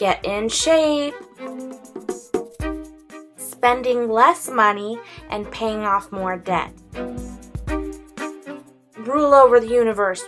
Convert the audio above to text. get in shape, spending less money, and paying off more debt. Rule over the universe